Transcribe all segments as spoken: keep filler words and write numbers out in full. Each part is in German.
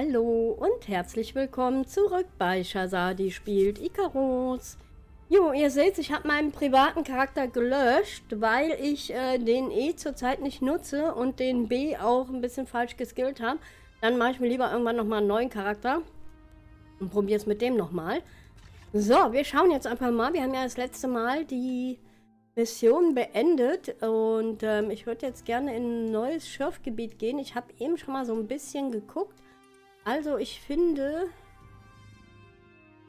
Hallo und herzlich willkommen zurück bei Shazadi spielt Icarus. Jo, ihr seht, ich habe meinen privaten Charakter gelöscht, weil ich äh, den E zurzeit nicht nutze und den B auch ein bisschen falsch geskillt habe. Dann mache ich mir lieber irgendwann nochmal einen neuen Charakter und probiere es mit dem nochmal. So, wir schauen jetzt einfach mal. Wir haben ja das letzte Mal die Mission beendet und ähm, ich würde jetzt gerne in ein neues Schürfgebiet gehen. Ich habe eben schon mal so ein bisschen geguckt. Also ich finde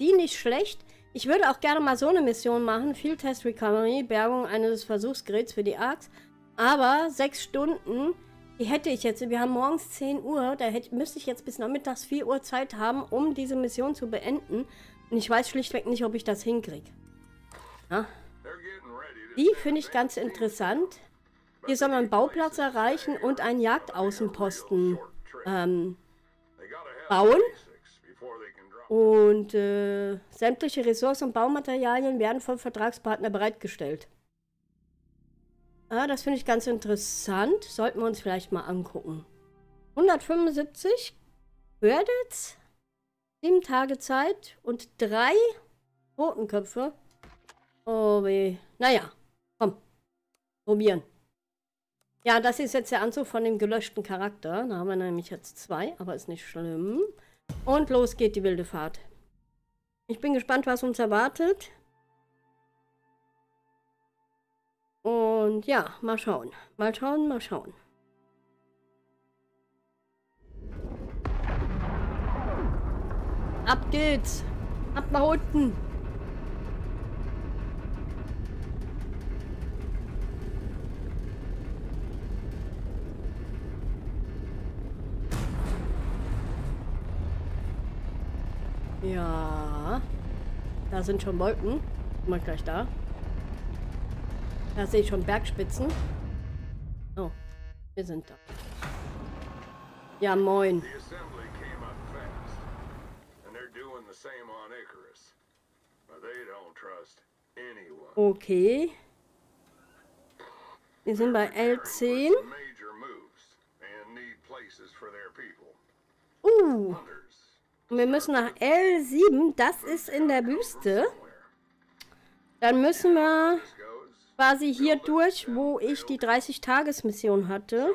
die nicht schlecht. Ich würde auch gerne mal so eine Mission machen. Field Test Recovery, Bergung eines Versuchsgeräts für die A R Cs. Aber sechs Stunden, die hätte ich jetzt. Wir haben morgens zehn Uhr, da hätte, müsste ich jetzt bis nachmittags vier Uhr Zeit haben, um diese Mission zu beenden. Und ich weiß schlichtweg nicht, ob ich das hinkriege. Ja. Die finde ich ganz interessant. Hier soll man einen Bauplatz erreichen und einen Jagdaußenposten ähm, bauen. Und äh, sämtliche Ressourcen und Baumaterialien werden vom Vertragspartner bereitgestellt. Ah, das finde ich ganz interessant. Sollten wir uns vielleicht mal angucken. hundertfünfundsiebzig Credits, sieben Tage Zeit und drei Totenköpfe. Oh weh. Naja, komm. Probieren. Ja, das ist jetzt der Anzug von dem gelöschten Charakter. Da haben wir nämlich jetzt zwei, aber ist nicht schlimm. Und los geht die wilde Fahrt. Ich bin gespannt, was uns erwartet. Und ja, mal schauen. Mal schauen, mal schauen. Ab geht's. Ab nach unten. Ja, da sind schon Wolken. Guck mal gleich da. Da sehe ich schon Bergspitzen. Oh, wir sind da. Ja, moin. Okay. Wir sind bei L zehn. Uh. Und wir müssen nach L sieben, das ist in der Wüste. Dann müssen wir quasi hier durch, wo ich die dreißig Tages Mission hatte.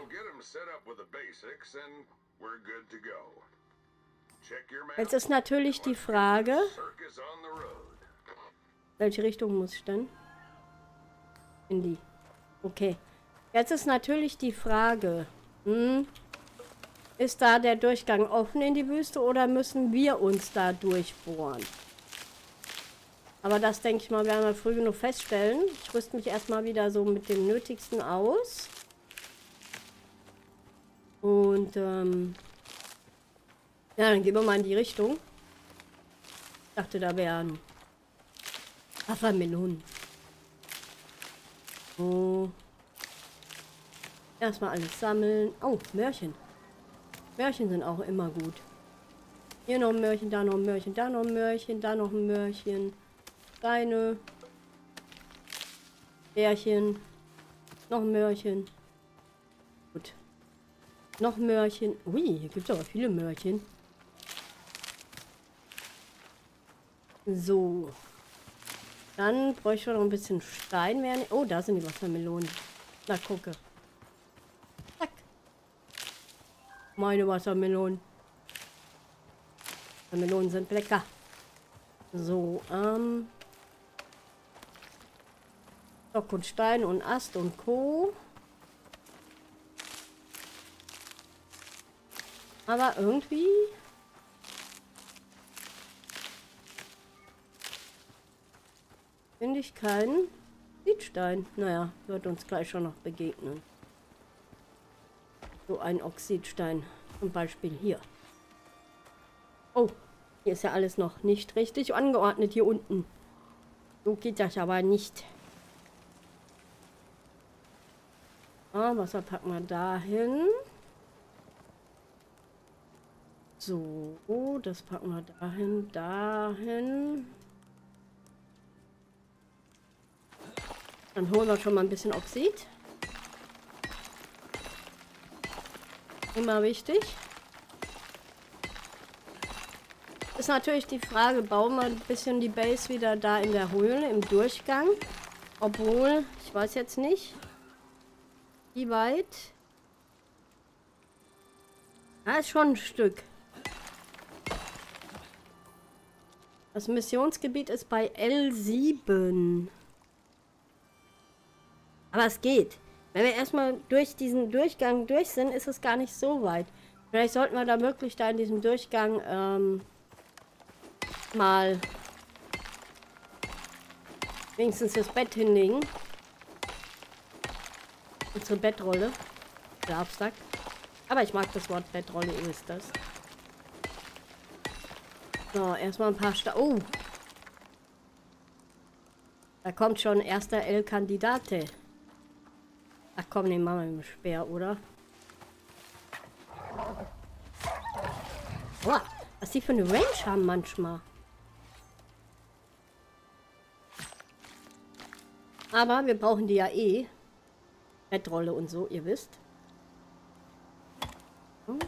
Jetzt ist natürlich die Frage, welche Richtung muss ich denn? In die. Okay. Jetzt ist natürlich die Frage, hm... Ist da der Durchgang offen in die Wüste oder müssen wir uns da durchbohren? Aber das, denke ich mal, werden wir früh genug feststellen. Ich rüste mich erstmal wieder so mit dem Nötigsten aus. Und, ähm... ja, dann gehen wir mal in die Richtung. Ich dachte, da wären Hafermelonen. So. Erstmal alles sammeln. Oh, Möhrchen. Möhrchen sind auch immer gut. Hier noch ein Möhrchen, da noch ein Möhrchen, da noch ein Möhrchen, da noch ein Möhrchen. Steine. Bärchen. Noch ein Möhrchen. Gut. Noch ein Möhrchen. Ui, hier gibt es aber viele Möhrchen. So. Dann bräuchte ich noch ein bisschen Stein. Oh, da sind die Wassermelonen. Na, gucke. Meine Wassermelonen. Wassermelonen sind lecker. So, ähm. Stock und Stein und Ast und Co. Aber irgendwie. Finde ich keinen Oxidstein. Naja, wird uns gleich schon noch begegnen. So ein Oxidstein, zum Beispiel hier. Oh, hier ist ja alles noch nicht richtig angeordnet, hier unten. So geht das aber nicht. Ah, Wasser packen wir dahin. So, oh, das packen wir dahin, dahin. Dann holen wir schon mal ein bisschen Oxid. Immer wichtig. ist natürlich die Frage, bauen wir ein bisschen die Base wieder da in der Höhle, im Durchgang. Obwohl, ich weiß jetzt nicht, wie weit. Ah, ist schon ein Stück. Das Missionsgebiet ist bei L sieben. Aber es geht. Wenn wir erstmal durch diesen Durchgang durch sind, ist es gar nicht so weit. Vielleicht sollten wir da wirklich da in diesem Durchgang ähm, mal wenigstens das Bett hinlegen. Unsere Bettrolle. Der Absack. Aber ich mag das Wort Bettrolle, ihr wisst das. So, erstmal ein paar Sta... Oh! Da kommt schon erster El-Kandidate. Ach komm, den machen wir mit dem Speer, oder? Boah, was die für eine Range haben manchmal. Aber wir brauchen die ja eh. Bettrolle und so, ihr wisst. Hm.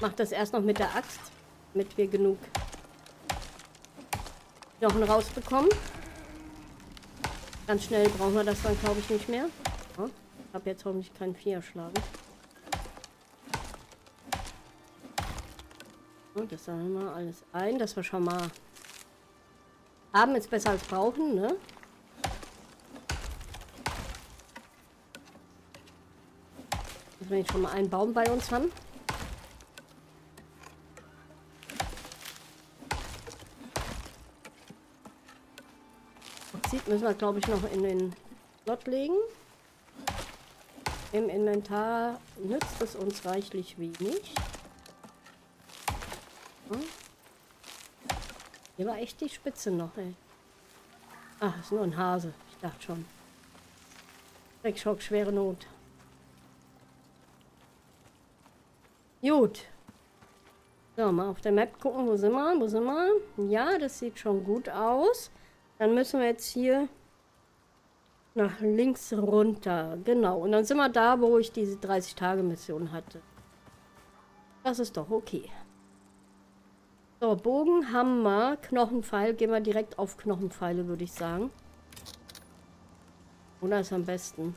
Mach das erst noch mit der Axt, damit wir genug Knochen rausbekommen. Ganz schnell brauchen wir das dann, glaube ich, nicht mehr. Oh, ich habe jetzt hoffentlich keinen Vier schlagen. Und das sammeln wir alles ein, dass wir schon mal haben, ist besser als brauchen, ne? Dass wir jetzt schon mal einen Baum bei uns haben. Müssen wir, glaube ich, noch in den Slot legen. Im Inventar nützt es uns reichlich wenig. Hm. Hier war echt die Spitze noch, ey. Ach, ist nur ein Hase. Ich dachte schon. Dreckschock, schwere Not. Gut. So, mal auf der Map gucken. Wo sind wir? Wo sind wir? Ja, das sieht schon gut aus. Dann müssen wir jetzt hier nach links runter. Genau. Und dann sind wir da, wo ich diese dreißig Tage Mission hatte. Das ist doch okay. So, Bogen, Hammer, Knochenpfeil. Gehen wir direkt auf Knochenpfeile, würde ich sagen. Oder ist am besten.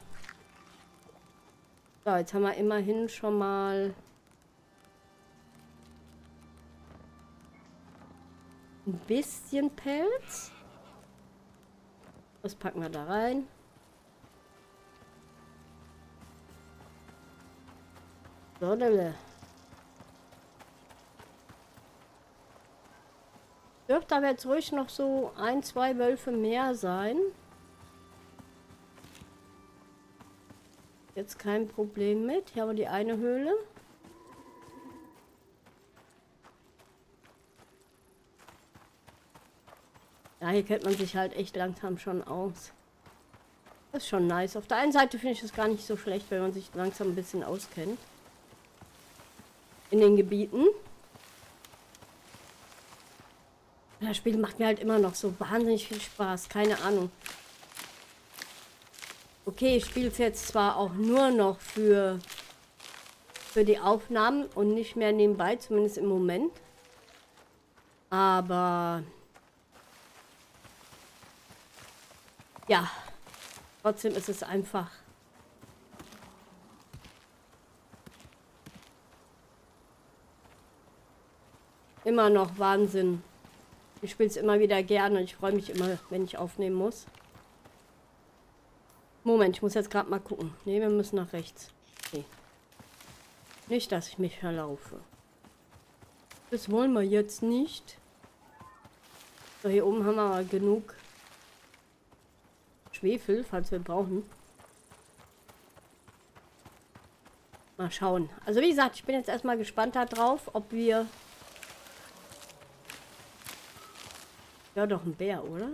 So, jetzt haben wir immerhin schon mal ein bisschen Pelz. Das packen wir da rein. So, Delle. Dürfte aber jetzt ruhig noch so ein, zwei Wölfe mehr sein. Jetzt kein Problem mit. Hier haben wir die eine Höhle. Ja, hier kennt man sich halt echt langsam schon aus. Das ist schon nice. Auf der einen Seite finde ich es gar nicht so schlecht, wenn man sich langsam ein bisschen auskennt. In den Gebieten. Das Spiel macht mir halt immer noch so wahnsinnig viel Spaß. Keine Ahnung. Okay, ich spiele es jetzt zwar auch nur noch für, für die Aufnahmen und nicht mehr nebenbei, zumindest im Moment. Aber... ja, trotzdem ist es einfach immer noch Wahnsinn. Ich spiele es immer wieder gerne und ich freue mich immer, wenn ich aufnehmen muss. Moment, ich muss jetzt gerade mal gucken. Ne, wir müssen nach rechts. Okay. Nicht, dass ich mich verlaufe. Das wollen wir jetzt nicht. So, hier oben haben wir aber genug Schwefel, falls wir brauchen. Mal schauen. Also wie gesagt, ich bin jetzt erstmal gespannt darauf, ob wir... Ja, doch ein Bär, oder?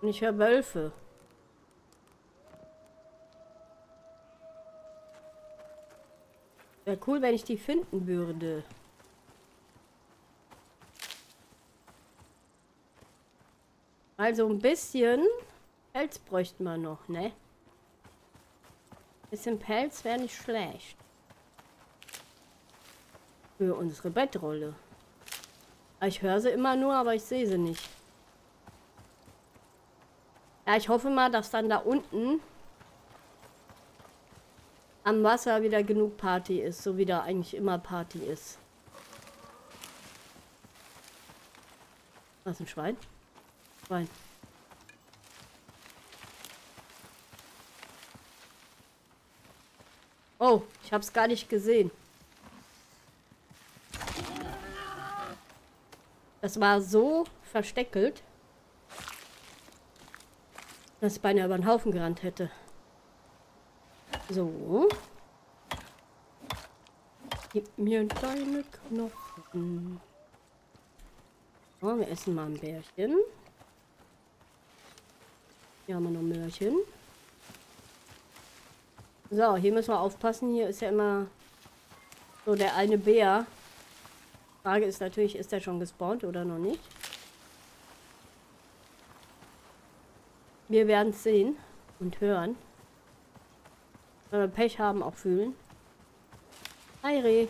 Und ich höre Wölfe. Wäre cool, wenn ich die finden würde. Also ein bisschen Pelz bräuchten wir noch, ne? Bisschen Pelz wäre nicht schlecht. Für unsere Bettrolle. Ich höre sie immer nur, aber ich sehe sie nicht. Ja, ich hoffe mal, dass dann da unten am Wasser wieder genug Party ist, so wie da eigentlich immer Party ist. Was ist ein Schwein? Schwein. Oh, ich hab's gar nicht gesehen. Das war so versteckelt, dass ich beinahe über den Haufen gerannt hätte. So. Gib mir deine Knochen. So, wir essen mal ein Bärchen. Hier haben wir noch ein Möhrchen. So, hier müssen wir aufpassen. Hier ist ja immer so der eine Bär. Frage ist natürlich, ist der schon gespawnt oder noch nicht? Wir werden es sehen und hören. Wenn wir Pech haben, auch fühlen. Hi Reh.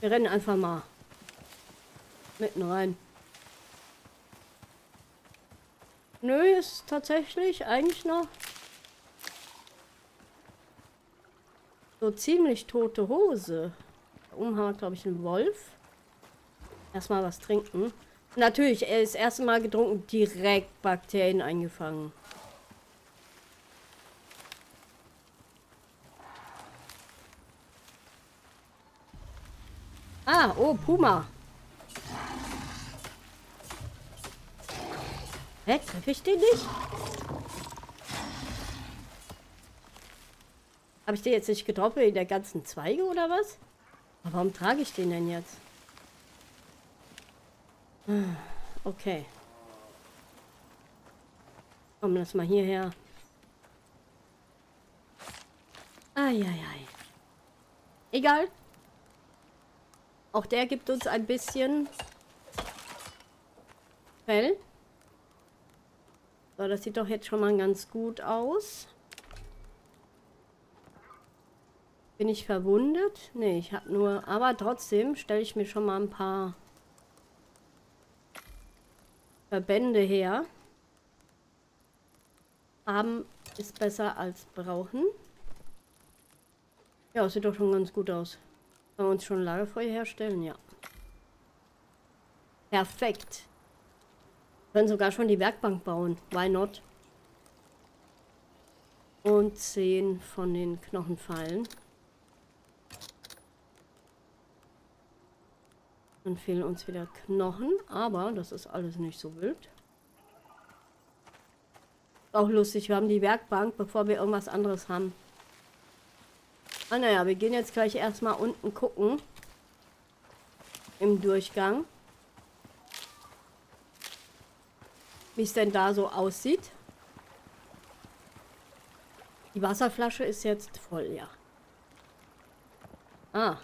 Wir rennen einfach mal mitten rein. Nö, ist tatsächlich eigentlich noch so ziemlich tote Hose. Da oben haben wir, glaube ich, einen Wolf. Erstmal was trinken. Natürlich, er ist das erste Mal getrunken, direkt Bakterien eingefangen. Ah, oh, Puma. Hä, treffe ich den nicht? Habe ich den jetzt nicht getroffen in der ganzen Zweige oder was? Aber warum trage ich den denn jetzt? Okay. Komm, lass mal hierher. Eieiei. Egal. Auch der gibt uns ein bisschen Fell. So, das sieht doch jetzt schon mal ganz gut aus. Bin ich verwundet? Nee, ich habe nur... Aber trotzdem stelle ich mir schon mal ein paar Verbände her. Haben ist besser als brauchen. Ja, sieht doch schon ganz gut aus. Können wir uns schon Lagerfeuer herstellen? Ja. Perfekt. Wir können sogar schon die Werkbank bauen. Why not? Und zehn von den Knochenpfeilen. Dann fehlen uns wieder Knochen, aber das ist alles nicht so wild. Auch lustig, wir haben die Werkbank, bevor wir irgendwas anderes haben. Ah naja, wir gehen jetzt gleich erstmal unten gucken. Im Durchgang. Wie es denn da so aussieht. Die Wasserflasche ist jetzt voll, ja. Ah.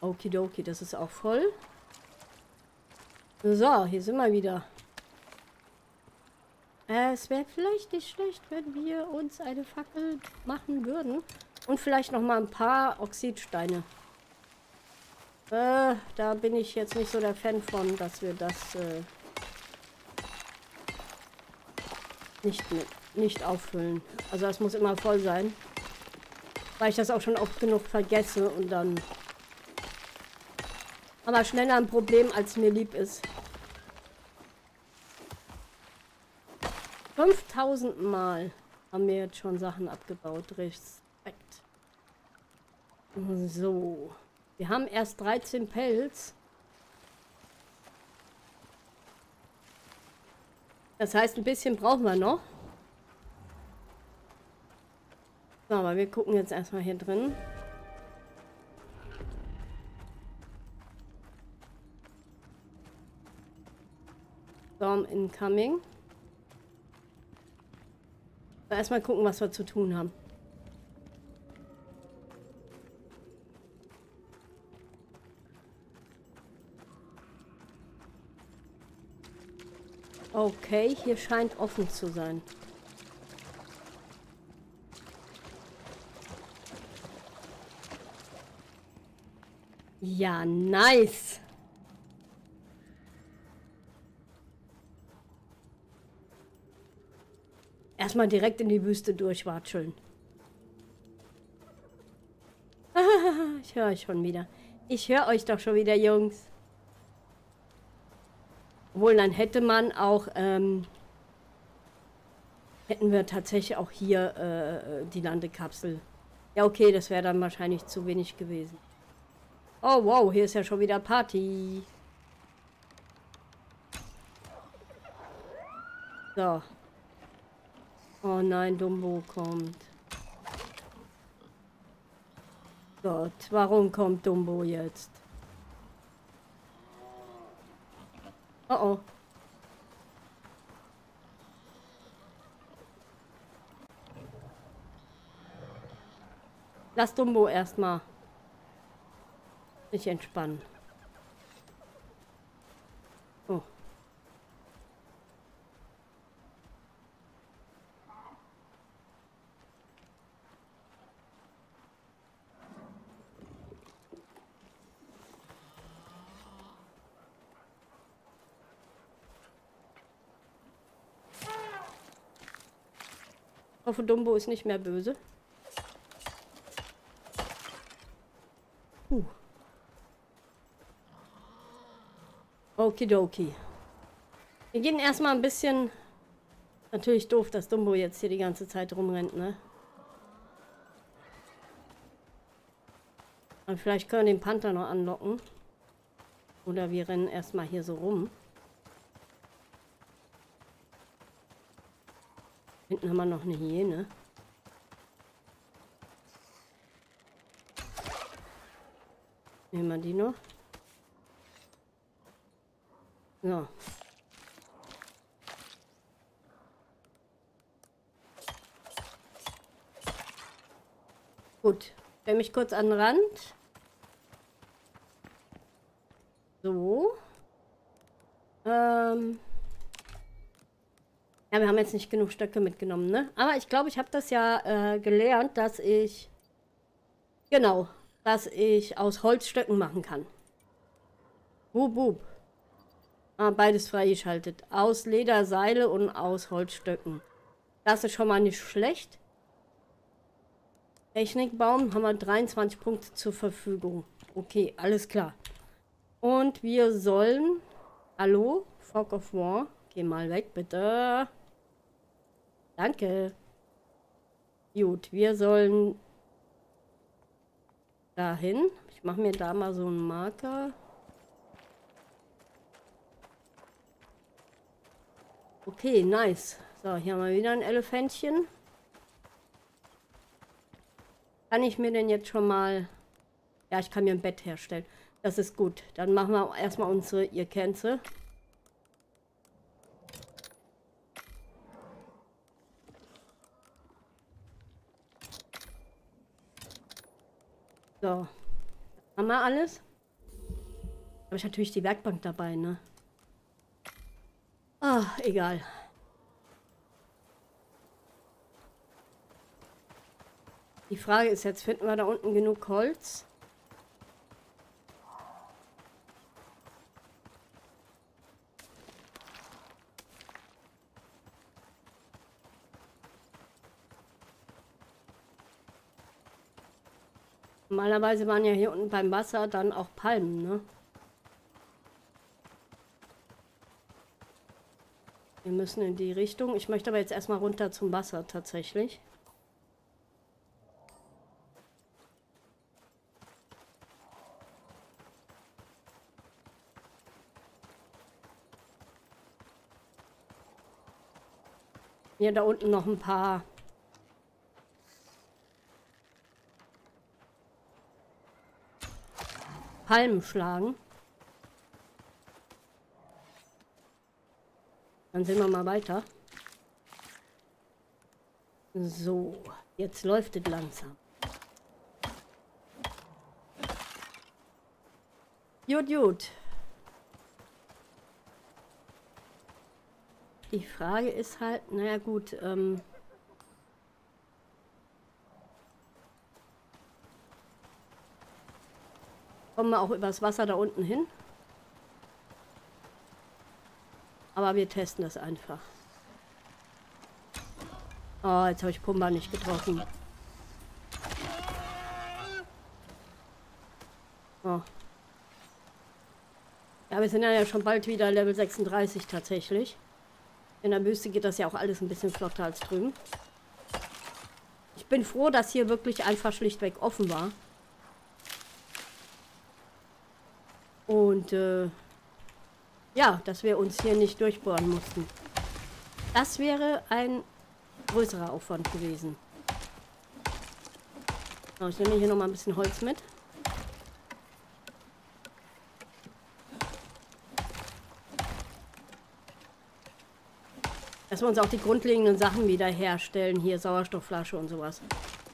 Okidoki, das ist auch voll. So, hier sind wir wieder. Äh, es wäre vielleicht nicht schlecht, wenn wir uns eine Fackel machen würden. Und vielleicht noch mal ein paar Oxidsteine. Äh, da bin ich jetzt nicht so der Fan von, dass wir das äh, nicht, nicht auffüllen. Also es muss immer voll sein. Weil ich das auch schon oft genug vergesse und dann... Aber schneller ein Problem, als mir lieb ist. fünftausend Mal haben wir jetzt schon Sachen abgebaut. Respekt. So. Wir haben erst dreizehn Pelz. Das heißt, ein bisschen brauchen wir noch. So, aber wir gucken jetzt erstmal hier drin. Storm incoming. So, erstmal gucken, was wir zu tun haben. Okay, hier scheint offen zu sein. Ja, nice. Erstmal direkt in die Wüste durchwatscheln. Ich höre euch schon wieder. Ich höre euch doch schon wieder, Jungs. Obwohl, dann hätte man auch, ähm, hätten wir tatsächlich auch hier äh, die Landekapsel. Ja, okay, das wäre dann wahrscheinlich zu wenig gewesen. Oh, wow, hier ist ja schon wieder Party. So. Oh nein, Dumbo kommt. Gott, warum kommt Dumbo jetzt? Oh oh. Lass Dumbo erstmal sich entspannen. Oh. Ich hoffe, Dumbo ist nicht mehr böse. Puh. Okidoki. Wir gehen erstmal ein bisschen... Natürlich doof, dass Dumbo jetzt hier die ganze Zeit rumrennt, ne? Und vielleicht können wir den Panther noch anlocken. Oder wir rennen erstmal hier so rum. Hinten haben wir noch eine Hyäne. Nehmen wir die noch. So. Gut. Stell mich kurz an den Rand. So. Ähm. Ja, wir haben jetzt nicht genug Stöcke mitgenommen, ne? Aber ich glaube, ich habe das ja äh, gelernt, dass ich... Genau. Dass ich aus Holzstöcken machen kann. Bub, bub. Ah, beides freigeschaltet. Aus Leder, Seile und aus Holzstöcken. Das ist schon mal nicht schlecht. Technikbaum haben wir dreiundzwanzig Punkte zur Verfügung. Okay, alles klar. Und wir sollen... Hallo? Fog of War? Geh mal weg, bitte. Danke. Gut, wir sollen dahin. Ich mache mir da mal so einen Marker. Okay, nice. So, hier haben wir wieder ein Elefantchen. Kann ich mir denn jetzt schon mal... Ja, ich kann mir ein Bett herstellen. Das ist gut. Dann machen wir erstmal unsere... Ihr kennt sie. So, haben wir alles. Habe ich natürlich die Werkbank dabei, ne? Ah, egal. Die Frage ist jetzt, finden wir da unten genug Holz? Normalerweise waren ja hier unten beim Wasser dann auch Palmen, ne? Wir müssen in die Richtung. Ich möchte aber jetzt erstmal runter zum Wasser tatsächlich. Hier da unten noch ein paar... Palmen schlagen. Dann sehen wir mal weiter. So, jetzt läuft es langsam. Gut, gut. Die Frage ist halt, naja gut, ähm... kommen wir auch übers Wasser da unten hin? Aber wir testen das einfach. Oh, jetzt habe ich Pumba nicht getroffen. Oh. Ja, wir sind ja schon bald wieder Level sechsunddreißig tatsächlich. In der Wüste geht das ja auch alles ein bisschen flotter als drüben. Ich bin froh, dass hier wirklich einfach schlichtweg offen war. Und, äh, ja, dass wir uns hier nicht durchbohren mussten. Das wäre ein größerer Aufwand gewesen. So, ich nehme hier nochmal ein bisschen Holz mit. Dass wir uns auch die grundlegenden Sachen wiederherstellen. Hier Sauerstoffflasche und sowas.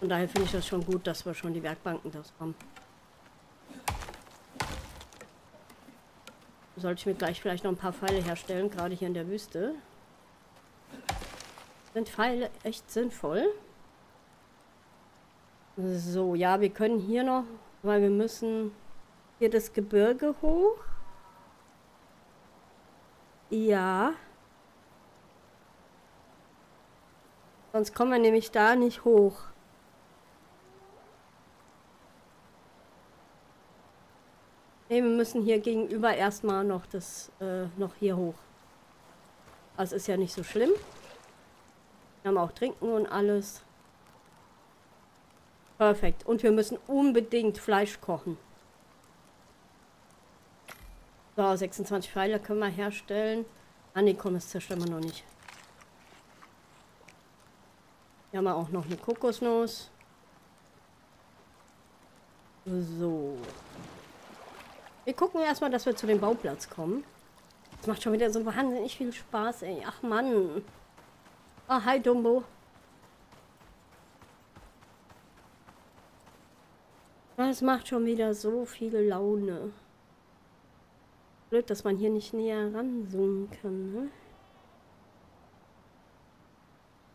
Von daher finde ich das schon gut, dass wir schon die Werkbanken das haben. Sollte ich mir gleich vielleicht noch ein paar Pfeile herstellen, gerade hier in der Wüste. Sind Pfeile echt sinnvoll? So, ja, wir können hier noch, weil wir müssen hier das Gebirge hoch. Ja. Sonst kommen wir nämlich da nicht hoch. Ne, wir müssen hier gegenüber erstmal noch das, äh, noch hier hoch. Das ist ja nicht so schlimm. Wir haben auch Trinken und alles. Perfekt. Und wir müssen unbedingt Fleisch kochen. So, sechsundzwanzig Pfeile können wir herstellen. Ah ne, komm, das zerstören wir noch nicht. Hier haben wir auch noch eine Kokosnuss. So. Wir gucken erstmal, dass wir zu dem Bauplatz kommen. Das macht schon wieder so wahnsinnig viel Spaß, ey. Ach Mann. Ah, hi Dumbo. Das macht schon wieder so viel Laune. Blöd, dass man hier nicht näher ranzoomen kann, ne?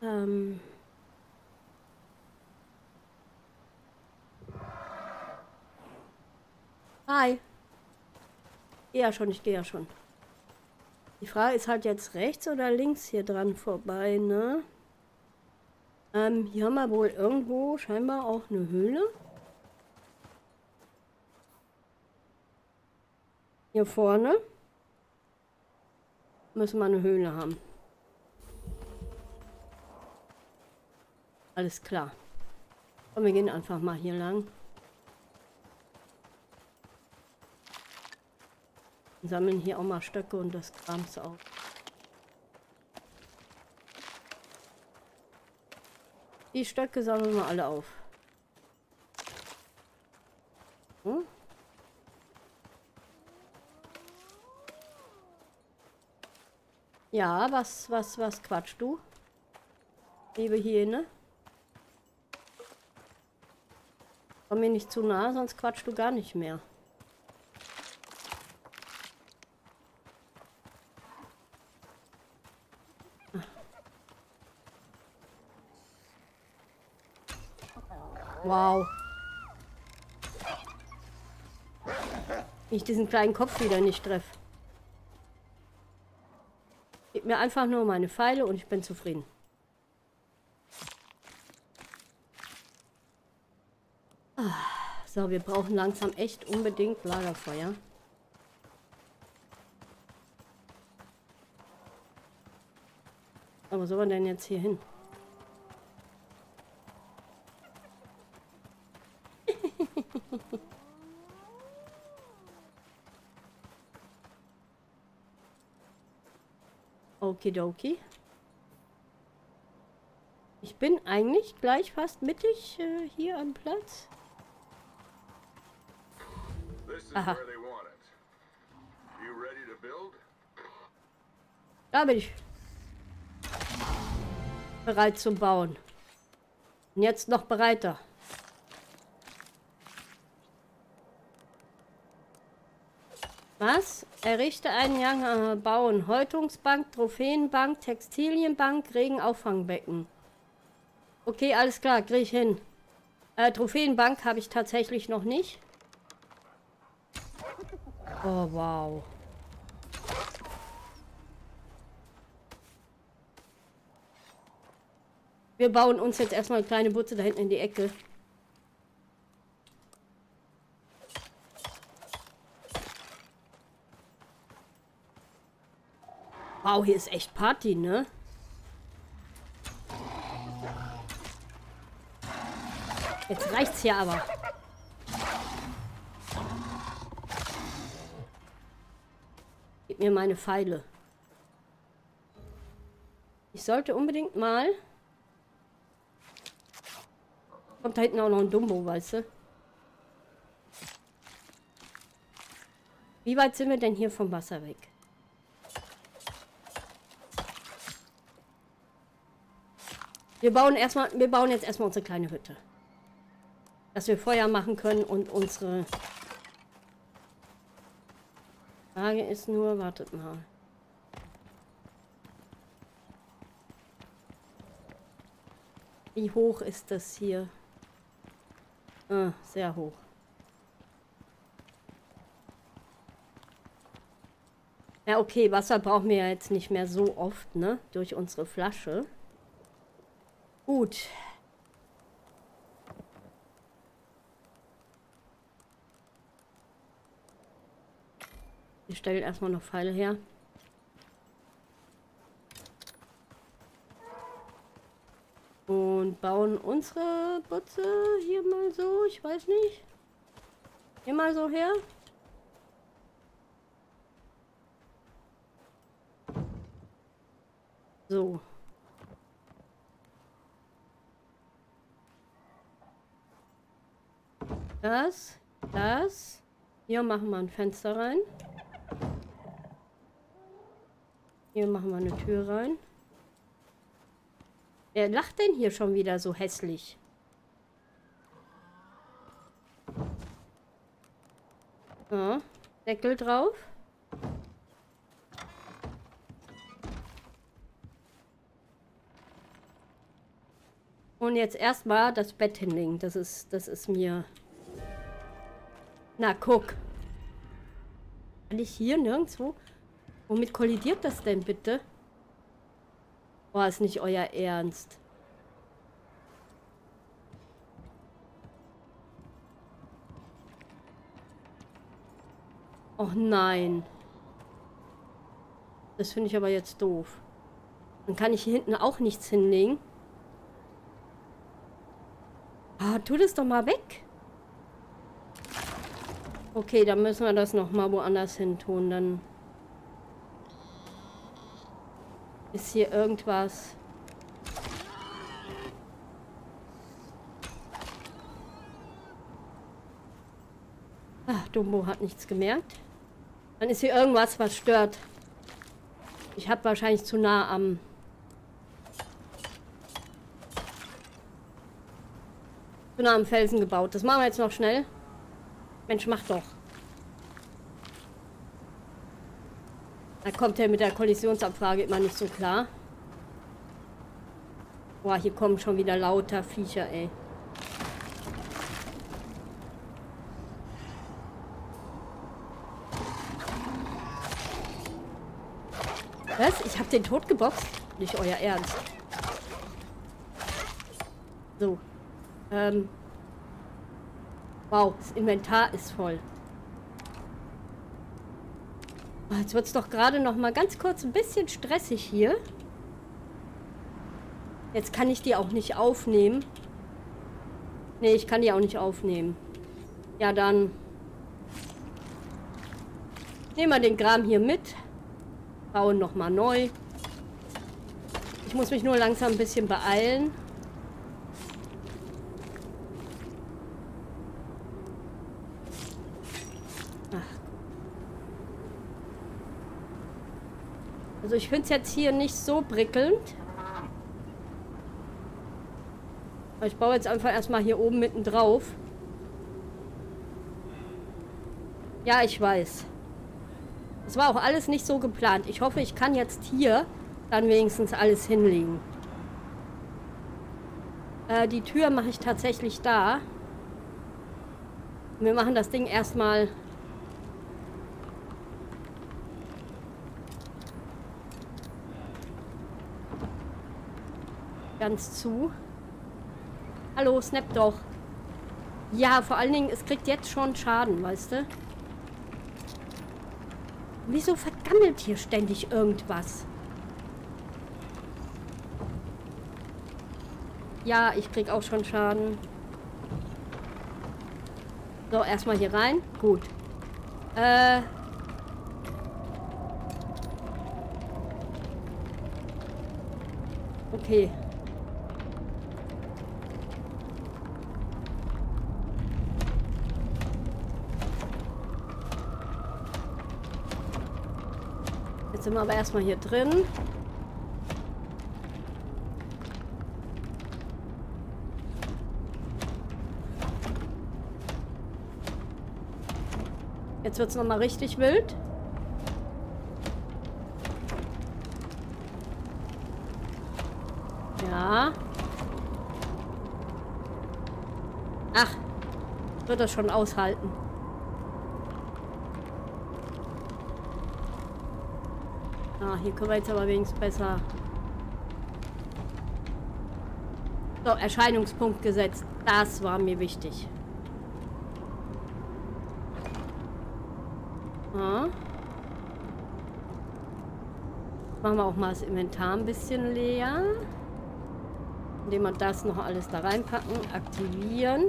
Ähm. Hi. Ja schon, ich gehe ja schon. Die Frage ist halt jetzt rechts oder links hier dran vorbei, ne? Ähm, hier haben wir wohl irgendwo scheinbar auch eine Höhle. Hier vorne müssen wir eine Höhle haben. Alles klar. Und wir gehen einfach mal hier lang. Sammeln hier auch mal Stöcke und das Krams auf. Die Stöcke sammeln wir alle auf. Hm? Ja, was, was, was quatschst du? Liebe Hyäne. Komm mir nicht zu nah, sonst quatschst du gar nicht mehr. Wow. Wie ich diesen kleinen Kopf wieder nicht treffe. Gib mir einfach nur meine Pfeile und ich bin zufrieden. So, wir brauchen langsam echt unbedingt Lagerfeuer. Aber wo soll man denn jetzt hier hin? Okidoki. Ich bin eigentlich gleich fast mittig äh, hier am Platz. Aha. Da bin ich. Bereit zum Bauen. Und jetzt noch bereiter. Was? Errichte einen Young, äh, bauen. Häutungsbank, Trophäenbank, Textilienbank, Regenauffangbecken. Okay, alles klar, krieg ich hin. Äh, Trophäenbank habe ich tatsächlich noch nicht. Oh, wow. Wir bauen uns jetzt erstmal eine kleine Butze da hinten in die Ecke. Wow, hier ist echt Party, ne? Jetzt reicht's hier aber. Gib mir meine Pfeile. Ich sollte unbedingt mal... Kommt da hinten auch noch ein Dumbo, weißt du? Wie weit sind wir denn hier vom Wasser weg? Wir bauen erstmal, wir bauen jetzt erstmal unsere kleine Hütte. Dass wir Feuer machen können und unsere... Frage ist nur, wartet mal. Wie hoch ist das hier? Ah, sehr hoch. Ja, okay, Wasser brauchen wir ja jetzt nicht mehr so oft, ne? Durch unsere Flasche. Gut. Wir stellen erstmal noch Pfeile her. Und bauen unsere Butze hier mal so, ich weiß nicht. Hier mal so her. So. Das, das. Hier machen wir ein Fenster rein. Hier machen wir eine Tür rein. Wer lacht denn hier schon wieder so hässlich? Ja, Deckel drauf. Und jetzt erstmal das Bett hinlegen. Das ist, das ist mir... Na, guck. Kann ich hier nirgendwo... Womit kollidiert das denn bitte? Boah, ist nicht euer Ernst. Och nein. Das finde ich aber jetzt doof. Dann kann ich hier hinten auch nichts hinlegen. Ah, tu das doch mal weg. Okay, dann müssen wir das nochmal woanders hin tun, dann... Ist hier irgendwas? Ach, Dumbo hat nichts gemerkt. Dann ist hier irgendwas, was stört. Ich habe wahrscheinlich zu nah am... zu nah am Felsen gebaut. Das machen wir jetzt noch schnell. Mensch, mach doch. Da kommt er mit der Kollisionsabfrage immer nicht so klar. Boah, hier kommen schon wieder lauter Viecher, ey. Was? Ich hab den tot geboxt? Nicht euer Ernst. So. Ähm. Wow, das Inventar ist voll. Jetzt wird es doch gerade noch mal ganz kurz ein bisschen stressig hier. Jetzt kann ich die auch nicht aufnehmen. Nee, ich kann die auch nicht aufnehmen. Ja, dann... Nehmen wir den Kram hier mit. Bauen noch mal neu. Ich muss mich nur langsam ein bisschen beeilen. Also ich finde es jetzt hier nicht so prickelnd. Aber ich baue jetzt einfach erstmal hier oben mitten drauf. Ja, ich weiß. Das war auch alles nicht so geplant. Ich hoffe, ich kann jetzt hier dann wenigstens alles hinlegen. Äh, die Tür mache ich tatsächlich da. Wir machen das Ding erstmal ganz zu. Hallo, snap doch. Ja, vor allen Dingen, es kriegt jetzt schon Schaden, weißt du? Wieso vergammelt hier ständig irgendwas? Ja, ich krieg auch schon Schaden. So, erstmal hier rein. Gut. Äh... Okay. Jetzt sind wir aber erstmal hier drin. Jetzt wird es nochmal richtig wild. Ja. Ach, wird das schon aushalten. Ah, hier können wir jetzt aber wenigstens besser. So, Erscheinungspunkt gesetzt. Das war mir wichtig. Ja. Machen wir auch mal das Inventar ein bisschen leer. Indem wir das noch alles da reinpacken. Aktivieren.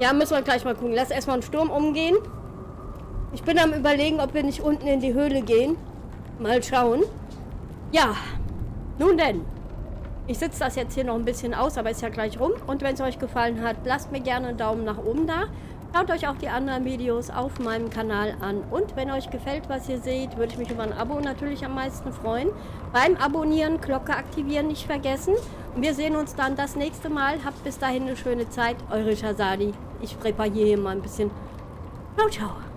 Ja, müssen wir gleich mal gucken. Lass erstmal einen Sturm umgehen. Ich bin am Überlegen, ob wir nicht unten in die Höhle gehen. Mal schauen. Ja, nun denn. Ich sitze das jetzt hier noch ein bisschen aus, aber ist ja gleich rum. Und wenn es euch gefallen hat, lasst mir gerne einen Daumen nach oben da. Schaut euch auch die anderen Videos auf meinem Kanal an. Und wenn euch gefällt, was ihr seht, würde ich mich über ein Abo natürlich am meisten freuen. Beim Abonnieren, Glocke aktivieren nicht vergessen. Und wir sehen uns dann das nächste Mal. Habt bis dahin eine schöne Zeit. Eure Shazadi. Ich repariere hier mal ein bisschen. Ciao, ciao.